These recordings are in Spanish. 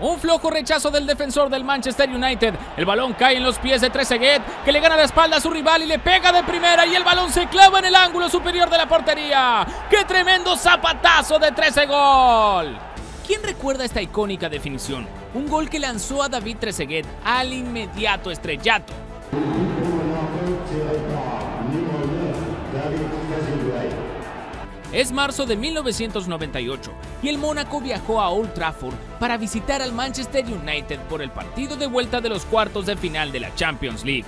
Un flojo rechazo del defensor del Manchester United. El balón cae en los pies de Trezeguet, que le gana la espalda a su rival y le pega de primera, y el balón se clava en el ángulo superior de la portería. ¡Qué tremendo zapatazo de Trezegol! ¿Quién recuerda esta icónica definición? Un gol que lanzó a David Trezeguet al inmediato estrellato. Es marzo de 1998 y el Mónaco viajó a Old Trafford para visitar al Manchester United por el partido de vuelta de los cuartos de final de la Champions League.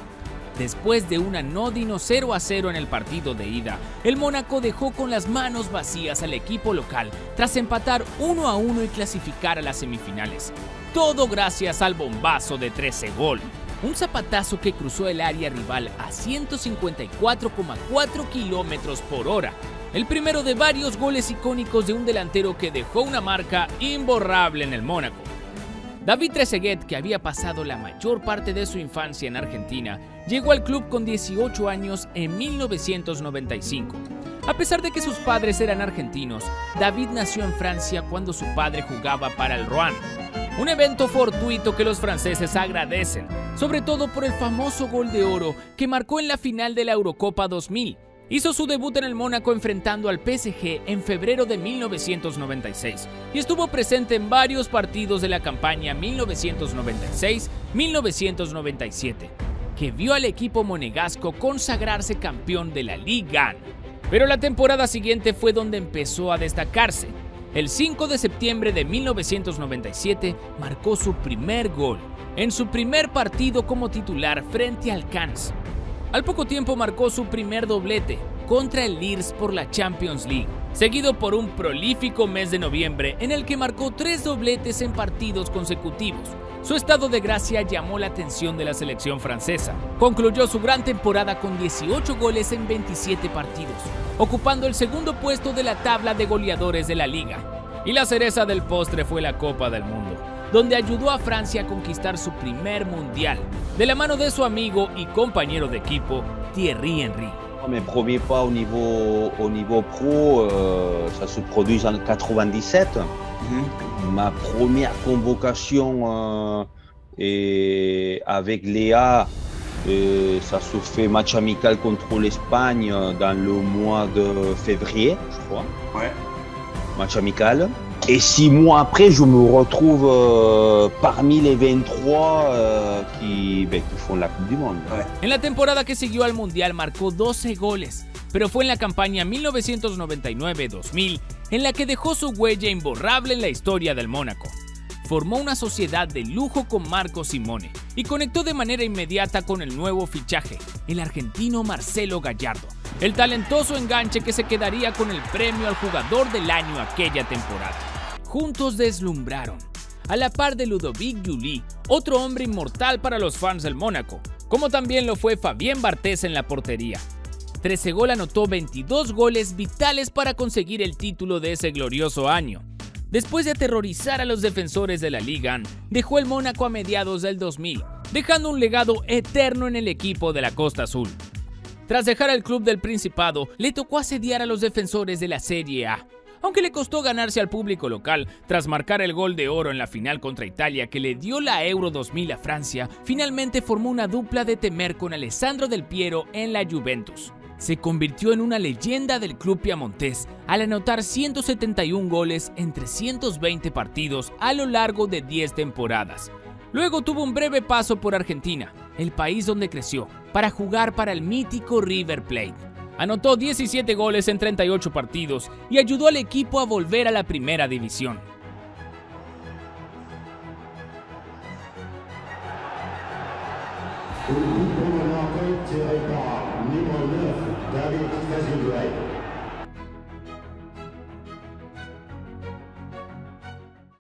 Después de un anodino 0-0 en el partido de ida, el Mónaco dejó con las manos vacías al equipo local tras empatar 1-1 y clasificar a las semifinales. Todo gracias al bombazo de Trezegol. Un zapatazo que cruzó el área rival a 154,4 kilómetros por hora. El primero de varios goles icónicos de un delantero que dejó una marca imborrable en el Mónaco. David Trezeguet, que había pasado la mayor parte de su infancia en Argentina, llegó al club con 18 años en 1995. A pesar de que sus padres eran argentinos, David nació en Francia cuando su padre jugaba para el Rouen. Un evento fortuito que los franceses agradecen, sobre todo por el famoso gol de oro que marcó en la final de la Eurocopa 2000. Hizo su debut en el Mónaco enfrentando al PSG en febrero de 1996 y estuvo presente en varios partidos de la campaña 1996-1997, que vio al equipo monegasco consagrarse campeón de la Ligue 1. Pero la temporada siguiente fue donde empezó a destacarse. El 5 de septiembre de 1997 marcó su primer gol en su primer partido como titular frente al Cannes. Al poco tiempo marcó su primer doblete contra el Leeds por la Champions League, seguido por un prolífico mes de noviembre en el que marcó 3 dobletes en partidos consecutivos. Su estado de gracia llamó la atención de la selección francesa. Concluyó su gran temporada con 18 goles en 27 partidos, ocupando el segundo puesto de la tabla de goleadores de la liga. Y la cereza del postre fue la Copa del Mundo, donde ayudó a Francia a conquistar su primer mundial, de la mano de su amigo y compañero de equipo, Thierry Henry. Mes premiers pas au niveau pro, ça se produit en 97. Ma première convocation avec Léa, ça se fait match amical contre l'Espagne dans le mois de février, je crois. Ouais. Match amical. Et 6 mois après, je me retrouve parmi les 23 qui font la Coupe du Monde. En la temporada que siguió al Mundial marcó 12 goles, pero fue en la campaña 1999-2000 en la que dejó su huella imborrable en la historia del Mónaco. Formó una sociedad de lujo con Marco Simone y conectó de manera inmediata con el nuevo fichaje, el argentino Marcelo Gallardo, el talentoso enganche que se quedaría con el premio al jugador del año aquella temporada. Juntos deslumbraron, a la par de Ludovic Giuly, otro hombre inmortal para los fans del Mónaco, como también lo fue Fabien Barthez en la portería. Trezegol anotó 22 goles vitales para conseguir el título de ese glorioso año. Después de aterrorizar a los defensores de la Ligue 1, dejó el Mónaco a mediados del 2000, dejando un legado eterno en el equipo de la Costa Azul. Tras dejar el club del Principado, le tocó asediar a los defensores de la Serie A, aunque le costó ganarse al público local tras marcar el gol de oro en la final contra Italia que le dio la Euro 2000 a Francia. Finalmente formó una dupla de temer con Alessandro del Piero en la Juventus. Se convirtió en una leyenda del club piamontés al anotar 171 goles en 320 partidos a lo largo de 10 temporadas. Luego tuvo un breve paso por Argentina, el país donde creció, para jugar para el mítico River Plate. Anotó 17 goles en 38 partidos y ayudó al equipo a volver a la primera división. David Trezeguet.